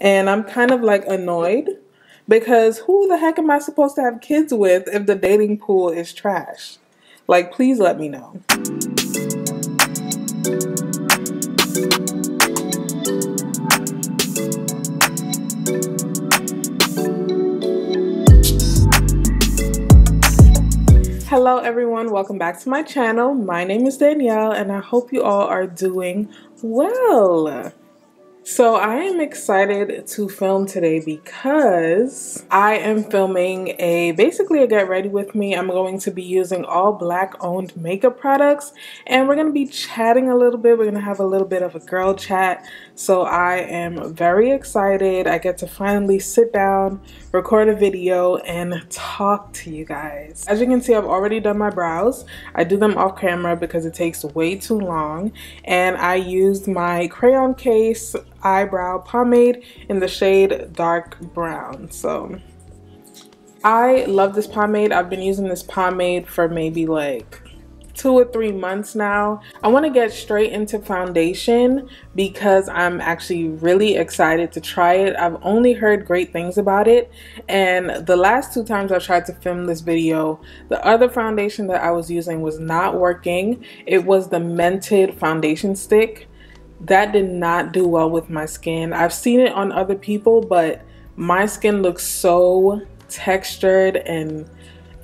And I'm kind of like annoyed because who the heck am I supposed to have kids with if the dating pool is trash? Like, please let me know. Hello everyone, welcome back to my channel. My name is Danielle and I hope you all are doing well. So I am excited to film today because I am filming basically a get ready with me. I'm going to be using all black owned makeup products and we're going to be chatting a little bit. We're going to have a little bit of a girl chat. So I am very excited. I get to finally sit down, record a video, and talk to you guys. As you can see, I've already done my brows. I do them off camera because it takes way too long. And I used my Crayon Case eyebrow pomade in the shade dark brown. So I love this pomade. I've been using this pomade for maybe like 2 or 3 months now. I want to get straight into foundation because I'm actually really excited to try it. I've only heard great things about it, and the last 2 times I tried to film this video, the other foundation that I was using was not working. It was the Mented foundation stick. That did not do well with my skin. I've seen it on other people, but my skin looks so textured and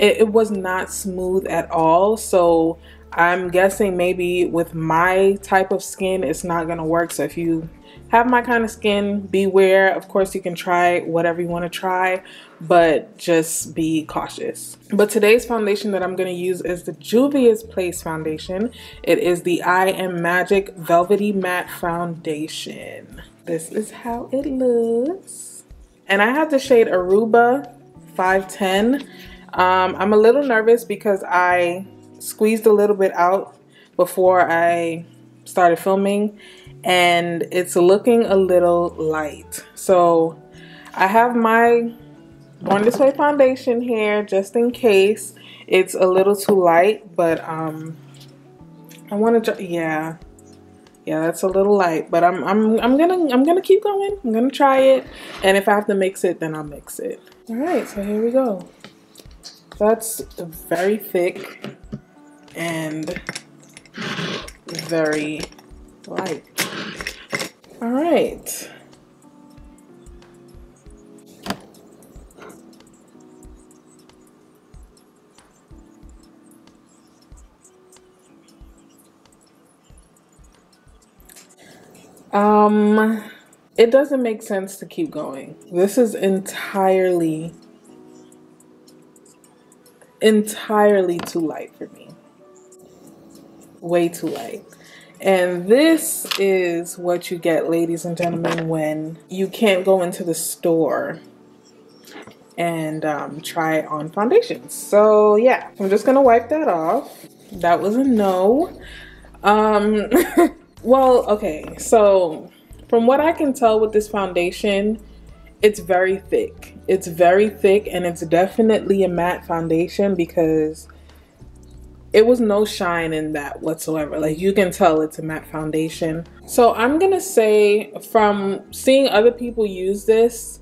it was not smooth at all. So I'm guessing maybe with my type of skin, it's not gonna work. So if you have my kind of skin, beware. Of course, you can try whatever you want to try, but just be cautious. But today's foundation that I'm going to use is the Juvia's Place foundation. It is the I Am Magic Velvety Matte Foundation. This is how it looks. And I have the shade Aruba 510. I'm a little nervous because I squeezed a little bit out before I started filming, and it's looking a little light. So I have my Born This Way foundation here just in case it's a little too light, but I want to, yeah, that's a little light, but I'm gonna keep going. I'm gonna try it, and if I have to mix it, then I'll mix it. All right, so here we go. That's very thick and very light. All right. It doesn't make sense to keep going. This is entirely too light for me. Way too light. And this is what you get, ladies and gentlemen, when you can't go into the store and try on foundations. So yeah, I'm just gonna wipe that off. That was a no. Well, okay, so from what I can tell with this foundation, it's very thick. It's very thick, and it's definitely a matte foundation because it was no shine in that whatsoever. Like, you can tell it's a matte foundation. So I'm gonna say, from seeing other people use this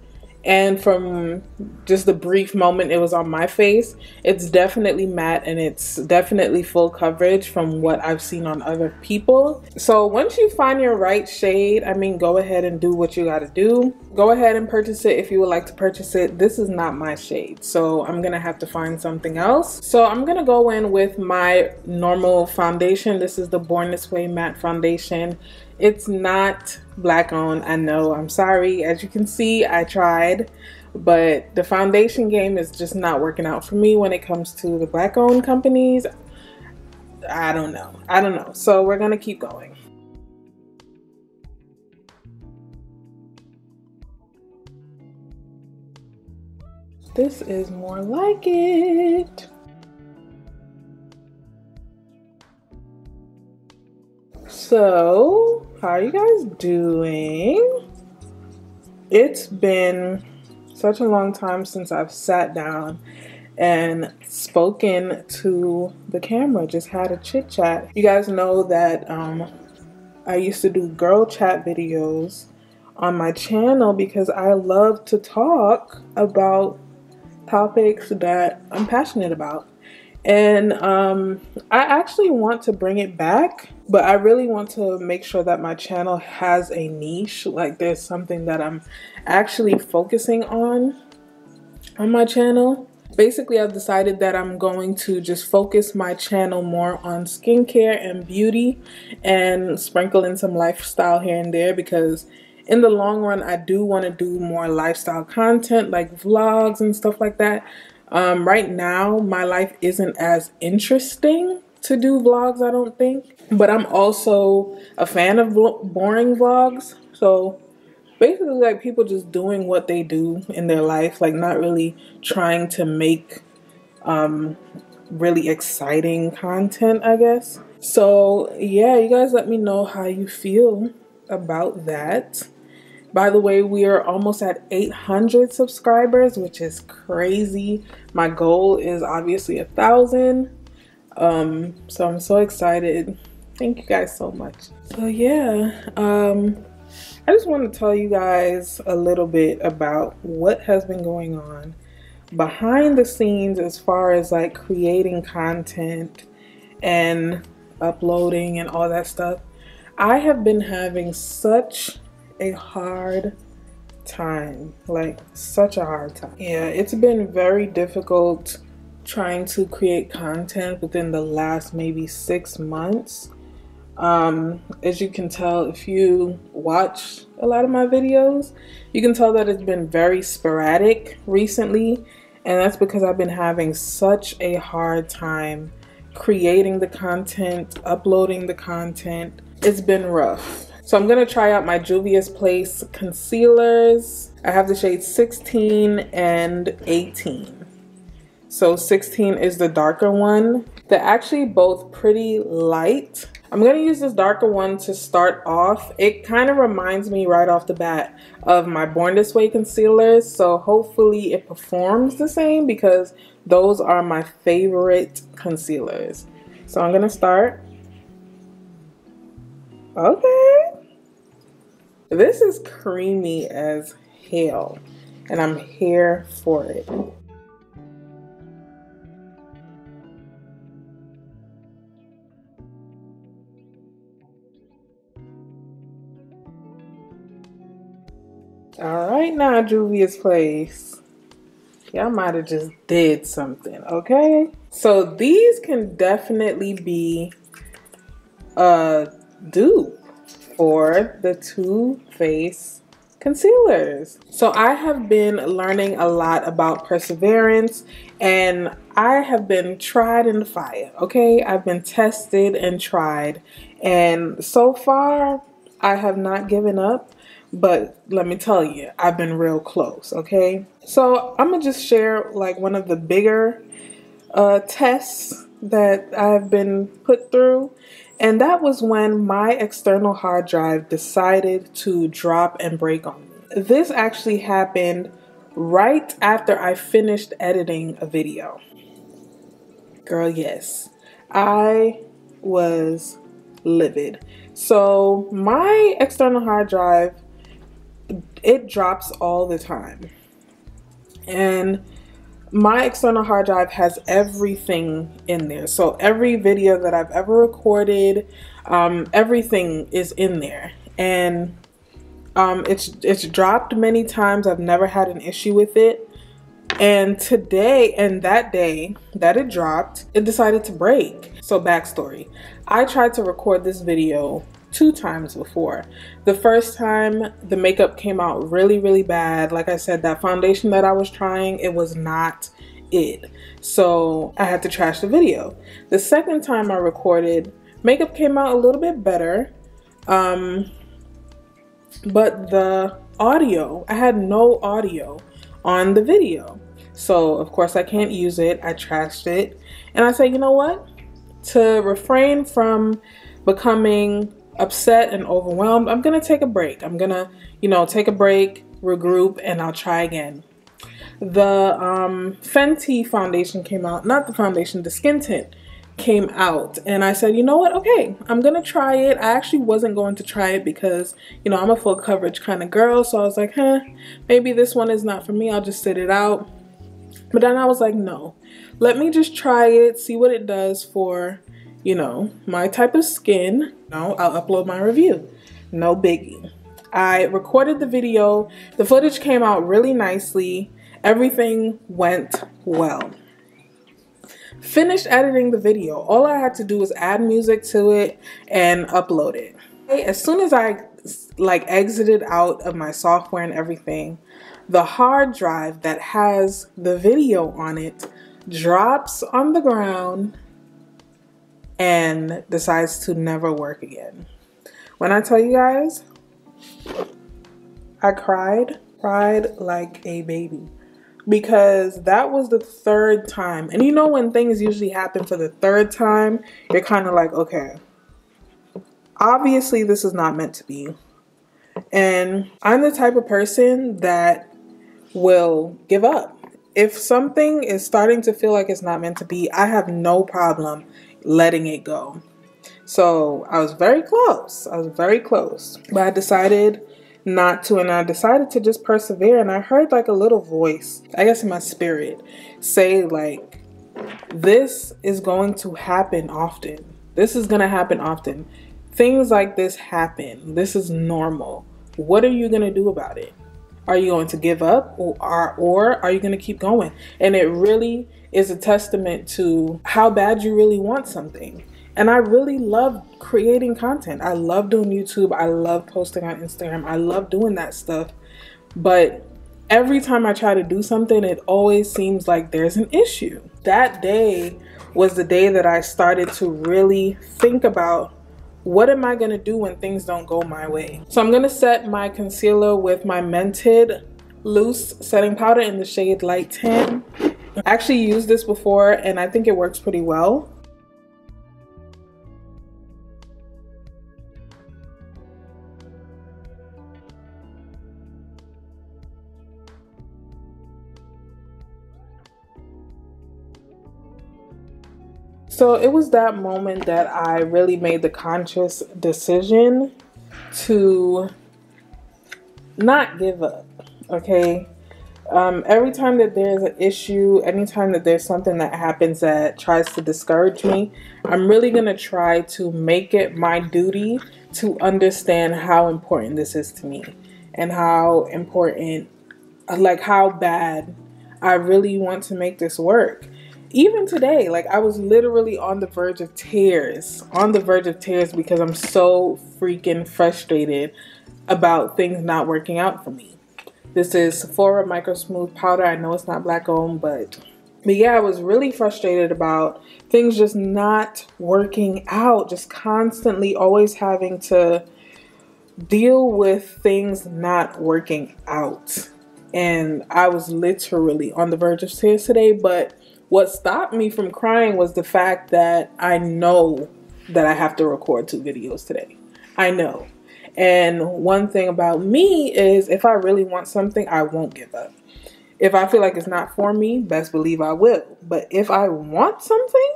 and from just the brief moment it was on my face, it's definitely matte and it's definitely full coverage from what I've seen on other people. So once you find your right shade, I mean, go ahead and do what you gotta do. Go ahead and purchase it if you would like to purchase it. This is not my shade, so I'm gonna have to find something else. So I'm gonna go in with my normal foundation. This is the Born This Way matte foundation. It's not black owned, I know, I'm sorry. As you can see, I tried, but the foundation game is just not working out for me when it comes to the black owned companies. I don't know. So we're gonna keep going. This is more like it. So, how are you guys doing? It's been such a long time since I've sat down and spoken to the camera, just had a chit chat. You guys know that I used to do girl chat videos on my channel because I love to talk about topics that I'm passionate about. And I actually want to bring it back, but I really want to make sure that my channel has a niche, like there's something that I'm actually focusing on my channel. Basically, I've decided that I'm going to just focus my channel more on skincare and beauty and sprinkle in some lifestyle here and there, because in the long run, I do want to do more lifestyle content like vlogs and stuff like that. Right now, my life isn't as interesting to do vlogs, I don't think. But I'm also a fan of boring vlogs. So basically, like, people just doing what they do in their life, like not really trying to make really exciting content, I guess. So yeah, you guys let me know how you feel about that. By the way, we are almost at 800 subscribers, which is crazy. My goal is obviously 1,000. So I'm so excited. Thank you guys so much. So yeah, I just want to tell you guys a little bit about what has been going on behind the scenes as far as like creating content and uploading and all that stuff. I have been having such a hard time, like such a hard time. Yeah, it's been very difficult trying to create content within the last maybe 6 months. As you can tell, if you watch a lot of my videos, you can tell that it's been very sporadic recently, and that's because I've been having such a hard time creating the content, uploading the content. It's been rough. So I'm gonna try out my Juvia's Place concealers. I have the shades 16 and 18. So 16 is the darker one. They're actually both pretty light. I'm gonna use this darker one to start off. It kind of reminds me right off the bat of my Born This Way concealers. So hopefully it performs the same, because those are my favorite concealers. So I'm gonna start. Okay. This is creamy as hell, and I'm here for it. All right now, Juvia's Place. Y'all might have just did something, okay? So these can definitely be a dupe for the Too Faced concealers. So I have been learning a lot about perseverance, and I have been tried in the fire, okay? I've been tested and tried, and so far I have not given up, but let me tell you, I've been real close, okay? So I'm gonna just share like one of the bigger tests that I've been put through. And that was when my external hard drive decided to drop and break on me. This actually happened right after I finished editing a video. Girl, yes, I was livid. So my external hard drive, it drops all the time. And my external hard drive has everything in there. So every video that I've ever recorded, everything is in there. And it's dropped many times. I've never had an issue with it. And today and that day that it dropped, it decided to break. So backstory, I tried to record this video 2 times before. The first time, the makeup came out really, really bad. Like I said, that foundation that I was trying, it was not it. So I had to trash the video. The second time I recorded, makeup came out a little bit better. But the audio, I had no audio on the video. So of course I can't use it. I trashed it. And I said, you know what? To refrain from becoming upset and overwhelmed, I'm gonna take a break. I'm gonna, you know, take a break, regroup, and I'll try again. The Fenty foundation came out, not the foundation, the skin tint came out, and I said, you know what, okay, I'm gonna try it. I actually wasn't going to try it because, you know, I'm a full coverage kind of girl, so I was like, maybe this one is not for me, I'll just sit it out. But then I was like, no, let me just try it, see what it does for, you know, my type of skin. No, I'll upload my review, no biggie. I recorded the video, the footage came out really nicely, everything went well. Finished editing the video. All I had to do was add music to it and upload it. As soon as I exited out of my software and everything, the hard drive that has the video on it drops on the ground and decides to never work again. When I tell you guys, I cried like a baby, because that was the third time. And you know, when things usually happen for the third time, you're kind of like, okay, obviously this is not meant to be. And I'm the type of person that will give up. If something is starting to feel like it's not meant to be, I have no problem letting it go. So I was very close. I was very close, but I decided not to, and I decided to just persevere. And I heard like a little voice, I guess in my spirit, say like, this is going to happen often. This is going to happen often. Things like this happen. This is normal. What are you going to do about it? Are you going to give up, or are you going to keep going? And it really is a testament to how bad you really want something. And I really love creating content. I love doing YouTube. I love posting on Instagram. I love doing that stuff. But every time I try to do something, it always seems like there's an issue. That day was the day that I started to really think about, what am I going to do when things don't go my way? So I'm going to set my concealer with my Mented Loose Setting Powder in the shade Light 10. I actually used this before, and I think it works pretty well. So it was that moment that I really made the conscious decision to not give up, okay? Every time that there's an issue, anytime that there's something that happens that tries to discourage me, I'm really going to try to make it my duty to understand how important this is to me, and how important, like how bad I really want to make this work. Even today, like I was literally on the verge of tears, because I'm so freaking frustrated about things not working out for me. This is Sephora Micro Smooth Powder. I know it's not black owned, but yeah, I was really frustrated about things just not working out, just constantly always having to deal with things not working out. And I was literally on the verge of tears today, but what stopped me from crying was the fact that I know that I have to record 2 videos today. I know. And one thing about me is, if I really want something, I won't give up. If I feel like it's not for me, best believe I will. But if I want something,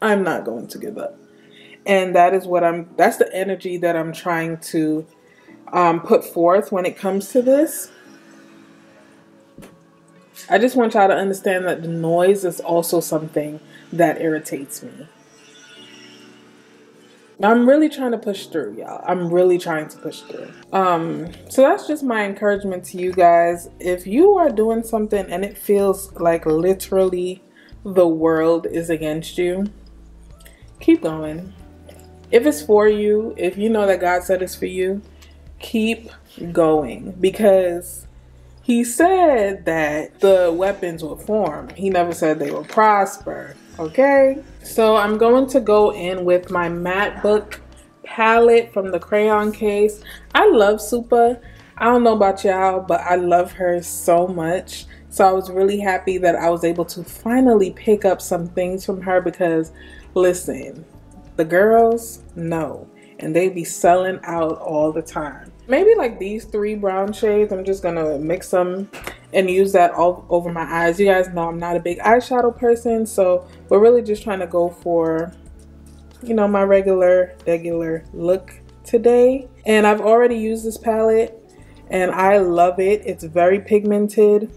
I'm not going to give up. And that is what I'm, that's the energy that I'm trying to put forth when it comes to this. I just want y'all to understand that the noise is also something that irritates me. I'm really trying to push through, y'all. I'm really trying to push through. So that's just my encouragement to you guys. If you are doing something and it feels like literally the world is against you, keep going. If it's for you, if you know that God said it's for you, keep going, because He said that the weapons will form. He never said they will prosper, okay? So I'm going to go in with my matte book palette from the Crayon Case. I love Supa. I don't know about y'all, but I love her so much. So I was really happy that I was able to finally pick up some things from her, because listen, the girls know, and they be selling out all the time. Maybe like these 3 brown shades, I'm just gonna mix them and use that all over my eyes. You guys know I'm not a big eyeshadow person, so we're really just trying to go for, you know, my regular look today. And I've already used this palette and I love it. It's very pigmented.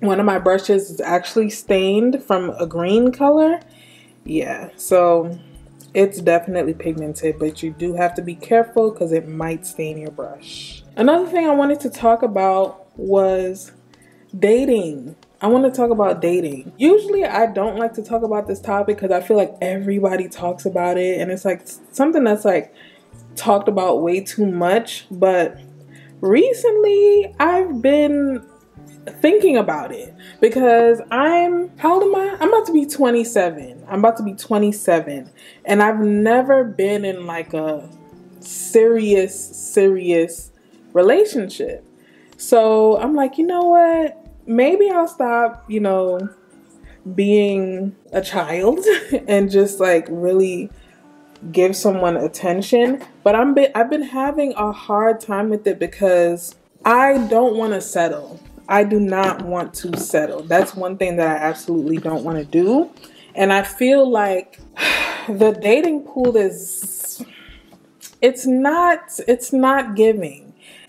One of my brushes is actually stained from a green color. Yeah, so it's definitely pigmented, but you do have to be careful because it might stain your brush. Another thing I wanted to talk about was dating. I want to talk about dating. Usually I don't like to talk about this topic because I feel like everybody talks about it and it's like something that's like talked about way too much. But recently I've been thinking about it because I'm about to be 27. I'm about to be 27 and I've never been in like a serious relationship. So I'm like, you know what? Maybe I'll stop, you know, being a child and just like really give someone attention. But I've been having a hard time with it because I don't want to settle. I do not want to settle. That's one thing that I absolutely don't want to do. And I feel like the dating pool is, it's not giving.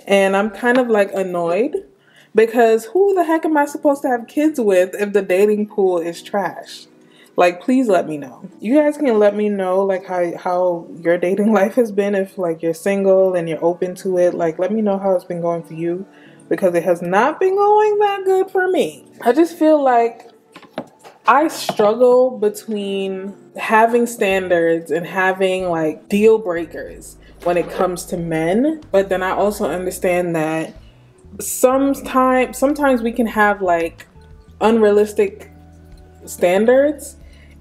And I'm kind of like annoyed because who the heck am I supposed to have kids with if the dating pool is trash? Like, please let me know. You guys can let me know like how your dating life has been, if like you're single and you're open to it. Like, let me know how it's been going for you because it has not been going that good for me. I just feel like I struggle between having standards and having like deal breakers when it comes to men. But then I also understand that sometimes we can have like unrealistic standards,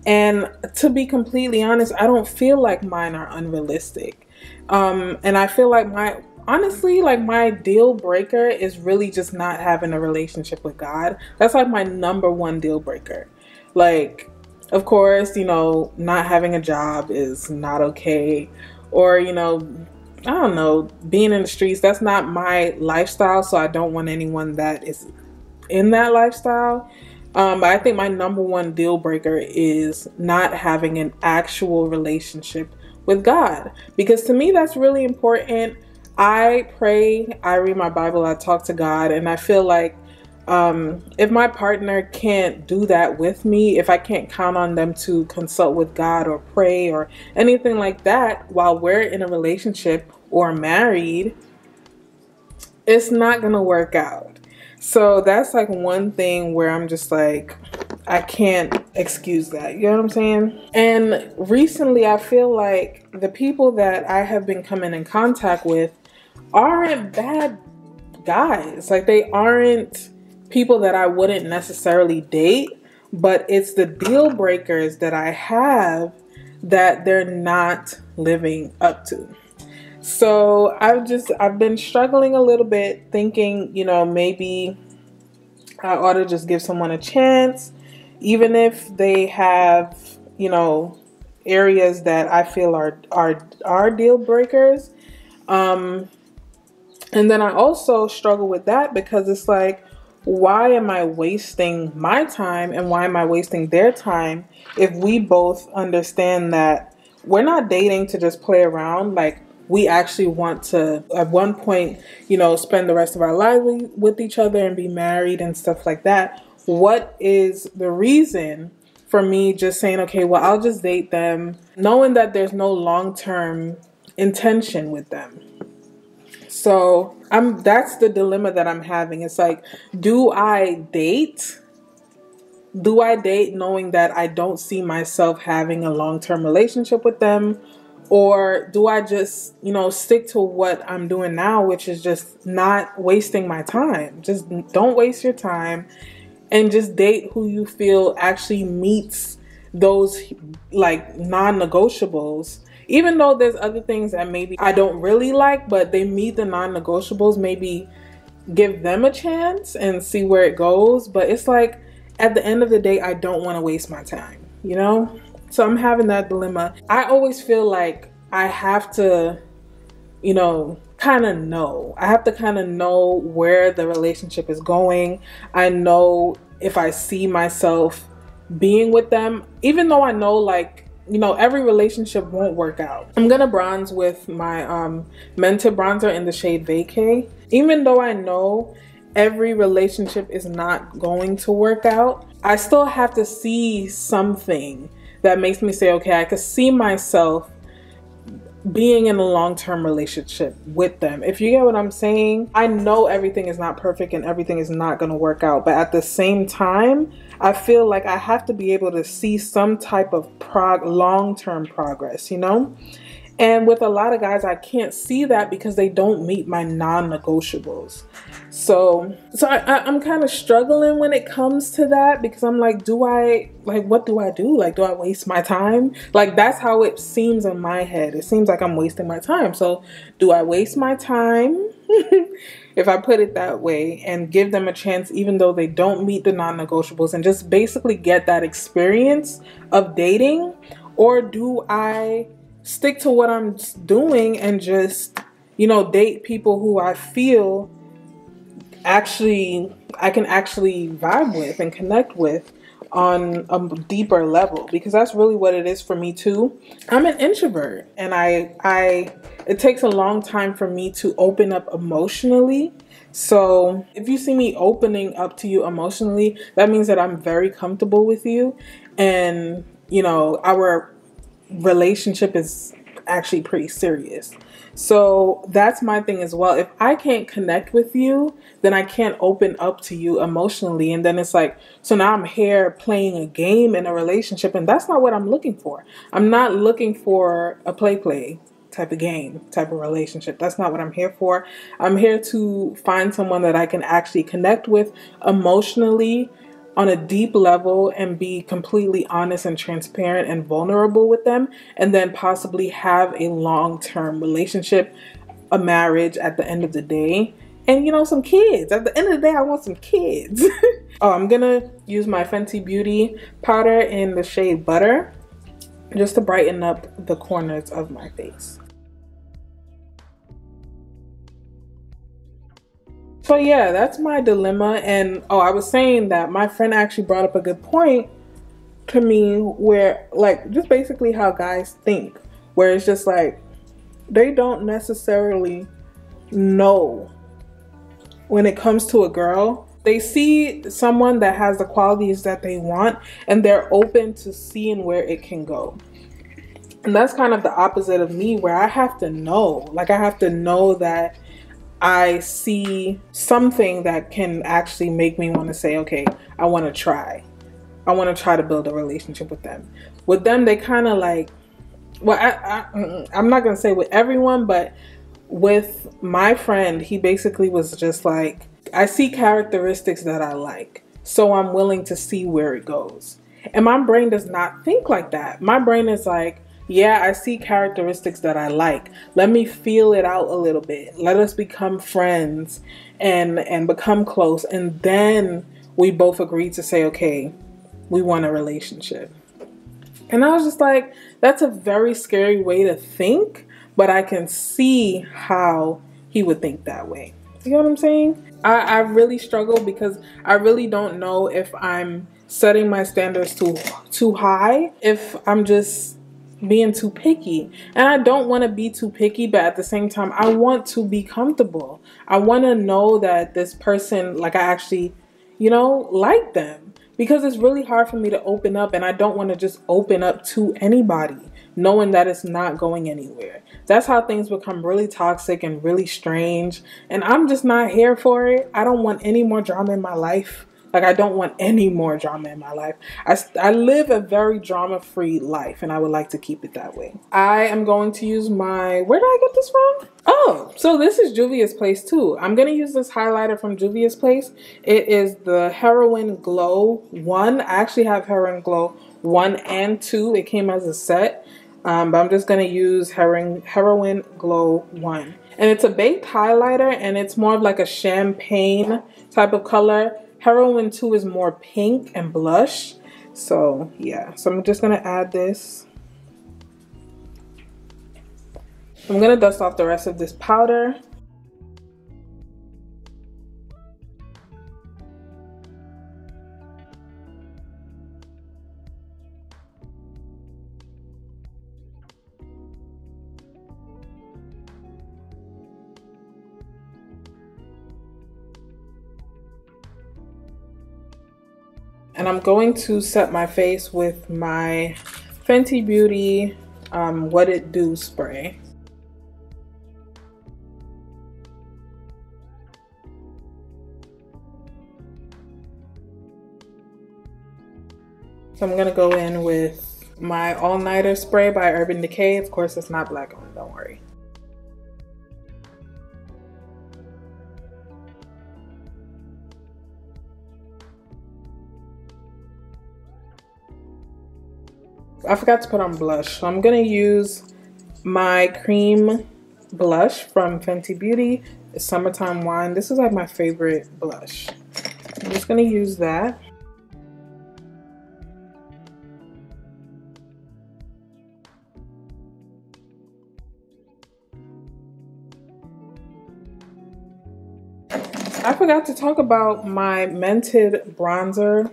and to be completely honest, I don't feel like mine are unrealistic. And I feel like my deal breaker is really just not having a relationship with God. That's like my number one deal breaker. Like, of course, you know, not having a job is not okay. Or, you know, I don't know, being in the streets, that's not my lifestyle. So I don't want anyone that is in that lifestyle. But I think my number one deal breaker is not having an actual relationship with God. Because to me, that's really important. I pray, I read my Bible, I talk to God. And I feel like if my partner can't do that with me, if I can't count on them to consult with God or pray or anything like that while we're in a relationship or married, it's not gonna work out. So that's like one thing where I'm just like, I can't excuse that. You know what I'm saying? And recently I feel like the people that I have been coming in contact with aren't bad guys. Like, they aren't people that I wouldn't necessarily date, but it's the deal breakers that I have that they're not living up to. So I've been struggling a little bit, thinking, you know, maybe I ought to just give someone a chance, even if they have, you know, areas that I feel are deal breakers. And then I also struggle with that because it's like, why am I wasting my time and why am I wasting their time if we both understand that we're not dating to just play around? Like, we actually want to, at one point, you know, spend the rest of our lives with each other and be married and stuff like that. What is the reason for me just saying, okay, well, I'll just date them, knowing that there's no long-term intention with them? So that's the dilemma that I'm having. It's like, do I date knowing that I don't see myself having a long-term relationship with them? Or do I just, you know, stick to what I'm doing now, which is just not wasting my time? Just don't waste your time and just date who you feel actually meets those like non-negotiables. Even though there's other things that maybe I don't really like, but they meet the non-negotiables, maybe give them a chance and see where it goes. But it's like, at the end of the day, I don't want to waste my time, you know? So I'm having that dilemma. I always feel like I have to, you know, kind of know. I have to kind of know where the relationship is going. I know if I see myself being with them, even though I know, like, you know, every relationship won't work out. I'm gonna bronze with my Mented bronzer in the shade Vacay. Even though I know every relationship is not going to work out, I still have to see something that makes me say, okay, I could see myself being in a long-term relationship with them, if you get what I'm saying. I know everything is not perfect and everything is not going to work out, but at the same time, I feel like I have to be able to see some type of long-term progress, you know? And with a lot of guys, I can't see that because they don't meet my non-negotiables. So I'm kind of struggling when it comes to that, because I'm like, what do I do? Like, do I waste my time? Like, that's how it seems in my head. It seems like I'm wasting my time. So do I waste my time, if I put it that way, and give them a chance even though they don't meet the non-negotiables, and just basically get that experience of dating? Or do I stick to what I'm doing and just, you know, date people who I feel actually I can actually vibe with and connect with on a deeper level? Because that's really what it is for me too. I'm an introvert, and it takes a long time for me to open up emotionally. So if you see me opening up to you emotionally, that means that I'm very comfortable with you, and, you know, our relationship is actually pretty serious. So that's my thing as well. If I can't connect with you, then I can't open up to you emotionally, and then it's like, so now I'm here playing a game in a relationship, and that's not what I'm looking for. I'm not looking for a play type of game, type of relationship. That's not what I'm here for. I'm here to find someone that I can actually connect with emotionally on a deep level, and be completely honest and transparent and vulnerable with them, and then possibly have a long-term relationship, a marriage at the end of the day, and, you know, some kids. At the end of the day, I want some kids. Oh, I'm gonna use my Fenty Beauty powder in the shade Butter, just to brighten up the corners of my face. So yeah, that's my dilemma. And oh, I was saying that my friend actually brought up a good point to me, where, like, just basically how guys think, where it's just like they don't necessarily know when it comes to a girl. They see someone that has the qualities that they want, and they're open to seeing where it can go. And that's kind of the opposite of me, where I have to know, like, I have to know that I see something that can actually make me want to say, okay, I want to try. I want to try to build a relationship with them. With them, they kind of like, well, I'm not going to say with everyone, but with my friend, he basically was just like, I see characteristics that I like, so I'm willing to see where it goes. And my brain does not think like that. My brain is like, yeah, I see characteristics that I like. Let me feel it out a little bit. Let us become friends and become close. And then we both agree to say, okay, we want a relationship. And I was just like, that's a very scary way to think, but I can see how he would think that way. You know what I'm saying? I really struggle, because I really don't know if I'm setting my standards too high, if I'm just being too picky. And I don't want to be too picky, but at the same time, I want to be comfortable. I want to know that this person, like, I actually, you know, like them, because it's really hard for me to open up, and I don't want to just open up to anybody knowing that it's not going anywhere. That's how things become really toxic and really strange, and I'm just not here for it. I don't want any more drama in my life. Like, I don't want any more drama in my life. I live a very drama-free life, and I would like to keep it that way. I am going to use my, where did I get this from? Oh, so this is Juvia's Place too. I'm going to use this highlighter from Juvia's Place. It is the Heroin Glow 1. I actually have Heroin Glow 1 and 2. It came as a set, but I'm just going to use Heroin Glow 1. And it's a baked highlighter, and it's more of like a champagne type of color. Heroin 2 is more pink and blush. So yeah, so I'm just gonna add this. I'm gonna dust off the rest of this powder, And I'm going to set my face with my Fenty Beauty What It Do spray. So I'm gonna go in with my all-nighter spray by Urban Decay. Of course, it's not black owned, don't worry. I forgot to put on blush, so I'm gonna use my cream blush from Fenty Beauty, the Summertime Wine. This is like my favorite blush. I'm just gonna use that. I forgot to talk about my Mented bronzer.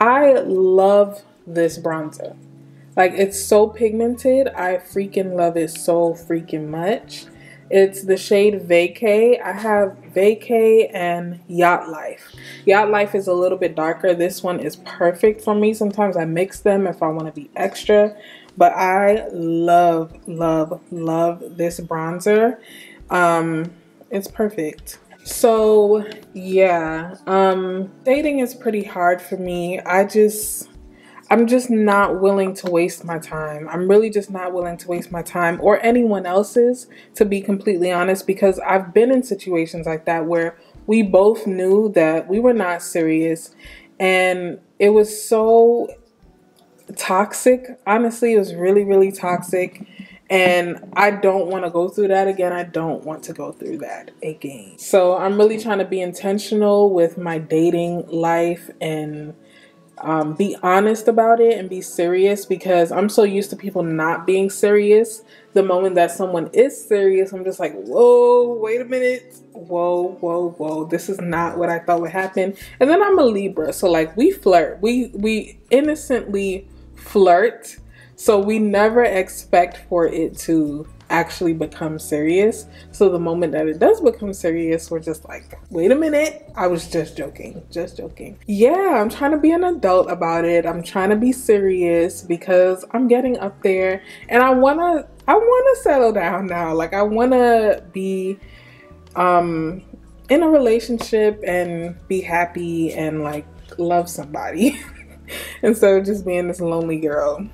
I love this bronzer. Like, it's so pigmented. I freaking love it so freaking much. It's the shade Vacay. I have Vacay and Yacht Life. Yacht Life is a little bit darker. This one is perfect for me. Sometimes I mix them if I want to be extra. But I love, love, love this bronzer. It's perfect. So, yeah. Dating is pretty hard for me. I'm just not willing to waste my time. I'm really just not willing to waste my time or anyone else's, to be completely honest, because I've been in situations like that where we both knew that we were not serious, and it was so toxic. Honestly, it was really, really toxic, and I don't want to go through that again. I don't want to go through that again. So I'm really trying to be intentional with my dating life and be honest about it and be serious, because I'm so used to people not being serious. The moment that someone is serious, I'm just like, whoa, wait a minute. Whoa, whoa, whoa. This is not what I thought would happen. And then I'm a Libra, so like, we flirt. We innocently flirt, so we never expect for it to actually become serious. So the moment that it does become serious, we're just like, wait a minute, I was just joking, just joking. Yeah, I'm trying to be an adult about it. I'm trying to be serious because I'm getting up there, and I wanna settle down now. Like, I wanna be in a relationship and be happy and like love somebody instead of just being this lonely girl.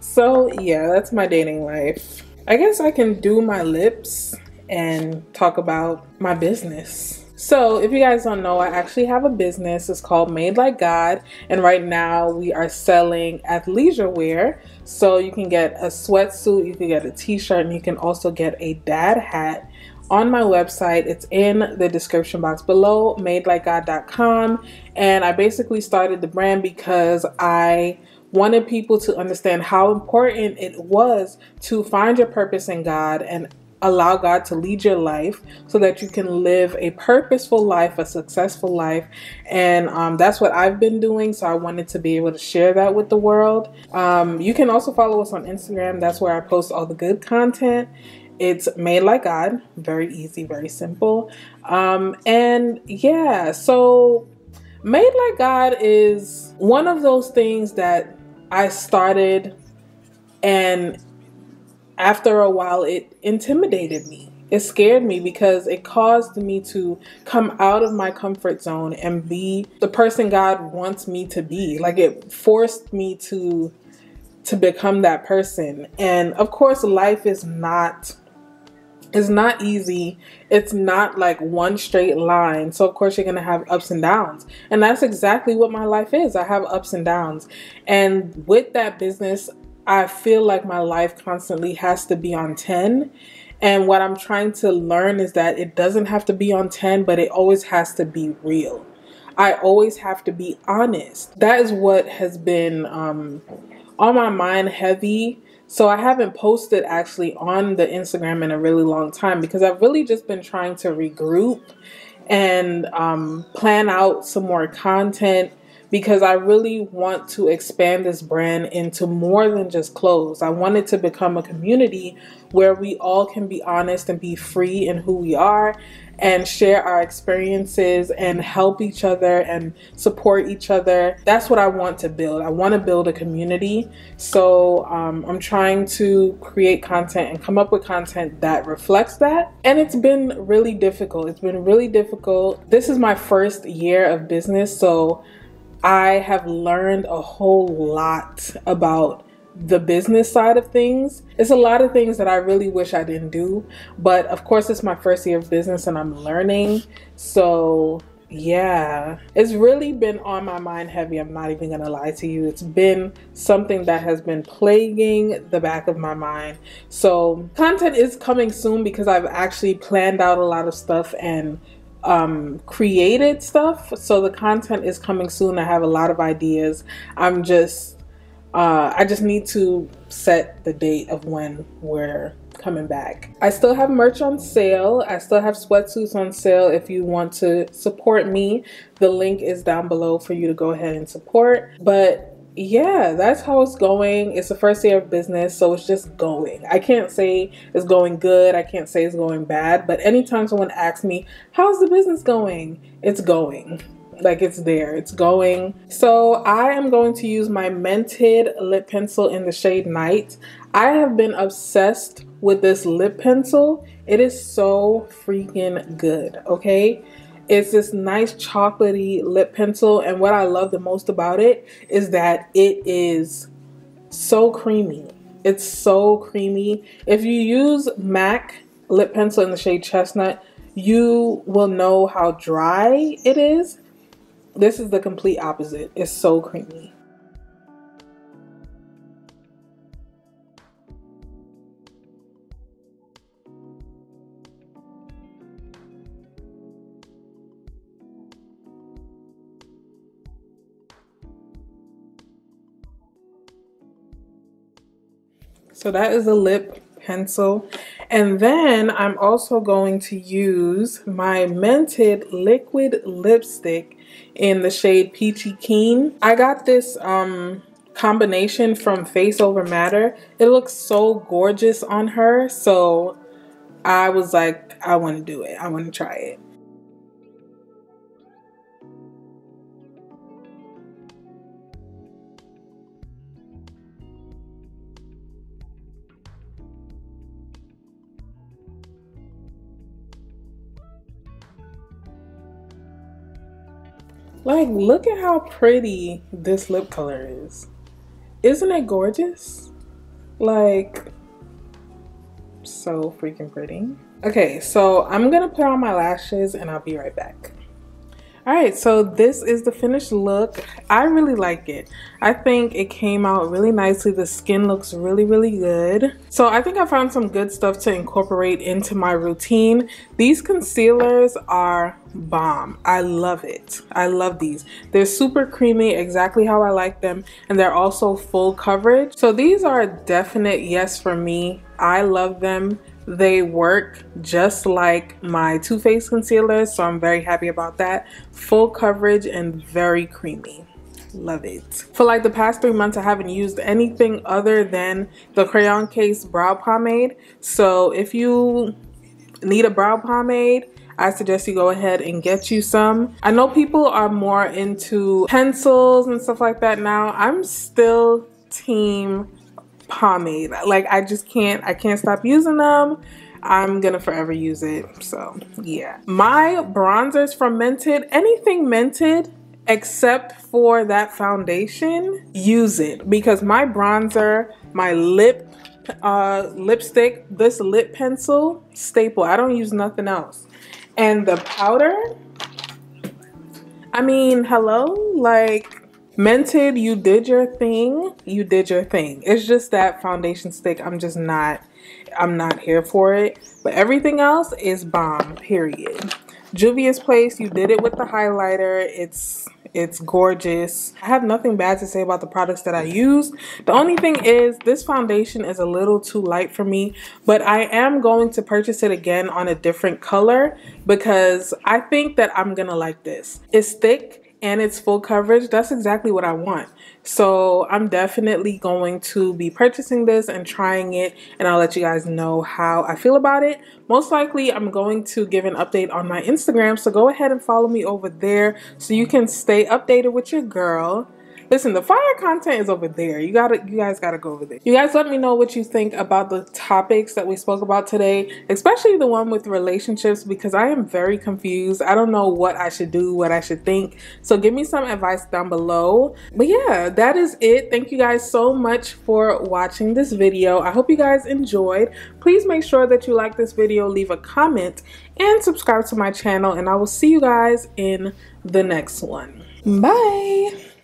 So yeah, that's my dating life. I guess I can do my lips and talk about my business. So if you guys don't know, I actually have a business. It's called Made Like God, and right now we are selling athleisure wear. So you can get a sweatsuit, you can get a t-shirt, and you can also get a dad hat on my website. It's in the description box below, madelikegod.com. And I basically started the brand because I wanted people to understand how important it was to find your purpose in God and allow God to lead your life so that you can live a purposeful life, a successful life. And that's what I've been doing. So I wanted to be able to share that with the world. You can also follow us on Instagram. That's where I post all the good content. It's Made Like God. Very easy, very simple. And yeah, so Made Like God is one of those things that I started, and after a while it intimidated me. It scared me because it caused me to come out of my comfort zone and be the person God wants me to be. Like, it forced me to become that person. And of course, life is not easy. It's not like one straight line. So of course you're gonna have ups and downs. And that's exactly what my life is. I have ups and downs. And with that business, I feel like my life constantly has to be on 10. And what I'm trying to learn is that it doesn't have to be on 10, but it always has to be real. I always have to be honest. That is what has been on my mind heavy. So I haven't posted actually on the Instagram in a really long time because I've really just been trying to regroup and plan out some more content, because I really want to expand this brand into more than just clothes. I want it to become a community where we all can be honest and be free in who we are and share our experiences and help each other and support each other. That's what I want to build. I want to build a community. So I'm trying to create content and come up with content that reflects that. And it's been really difficult. It's been really difficult. This is my first year of business, so I have learned a whole lot about the business side of things. It's a lot of things that I really wish I didn't do, but of course it's my first year of business and I'm learning. So yeah, it's really been on my mind heavy. I'm not even gonna lie to you. It's been something that has been plaguing the back of my mind. So content is coming soon because I've actually planned out a lot of stuff and created stuff. So the content is coming soon. I have a lot of ideas. I'm just I just need to set the date of when we're coming back. I still have merch on sale. I still have sweatsuits on sale if you want to support me. The link is down below for you to go ahead and support. But yeah, that's how it's going. It's the first year of business, so it's just going. I can't say it's going good. I can't say it's going bad. But anytime someone asks me, how's the business going? It's going. Like, it's there, it's going. So I am going to use my Mented lip pencil in the shade Night. I have been obsessed with this lip pencil. It is so freaking good, okay? It's this nice chocolatey lip pencil, and what I love the most about it is that it is so creamy. It's so creamy. If you use MAC lip pencil in the shade Chestnut, you will know how dry it is. This is the complete opposite. It's so creamy. So that is a lip pencil. And then I'm also going to use my Mented liquid lipstick in the shade Peachy Keen. I got this combination from Face Over Matter. It looks so gorgeous on her, so I was like, I want to do it. I want to try it. Like, look at how pretty this lip color is. Isn't it gorgeous? Like, so freaking pretty. Okay, so I'm gonna put on my lashes and I'll be right back. All right, so this is the finished look. I really like it. I think it came out really nicely. The skin looks really, really good. So I think I found some good stuff to incorporate into my routine. These concealers are bomb. I love it. I love these. They're super creamy, exactly how I like them, and they're also full coverage. So these are a definite yes for me. I love them. They work just like my Too Faced concealer, so I'm very happy about that. Full coverage and very creamy. Love it. For like the past 3 months, I haven't used anything other than the Crayon Case brow pomade. So if you need a brow pomade, I suggest you go ahead and get you some. I know people are more into pencils and stuff like that now. I'm still team pomade. Like, I can't stop using them. I'm gonna forever use it. So yeah, my bronzers from Mented, anything Mented except for that foundation, use it, because my bronzer, my lipstick, this lip pencil, staple. I don't use nothing else. And the powder, I mean, hello, like, Mented, you did your thing. You did your thing. It's just that foundation stick, I'm not here for it. But everything else is bomb, period. Juvia's Place, you did it with the highlighter. It's gorgeous. I have nothing bad to say about the products that I use. The only thing is this foundation is a little too light for me, but I am going to purchase it again on a different color because I think that I'm gonna like this. It's thick. and it's full coverage, that's exactly what I want. So I'm definitely going to be purchasing this and trying it, and I'll let you guys know how I feel about it. Most likely I'm going to give an update on my Instagram, so go ahead and follow me over there so you can stay updated with your girl. Listen, the fire content is over there. You guys gotta go over there. You guys let me know what you think about the topics that we spoke about today, especially the one with relationships, because I am very confused. I don't know what I should do, what I should think. So give me some advice down below. But yeah, that is it. Thank you guys so much for watching this video. I hope you guys enjoyed. Please make sure that you like this video, leave a comment, and subscribe to my channel. And I will see you guys in the next one. Bye.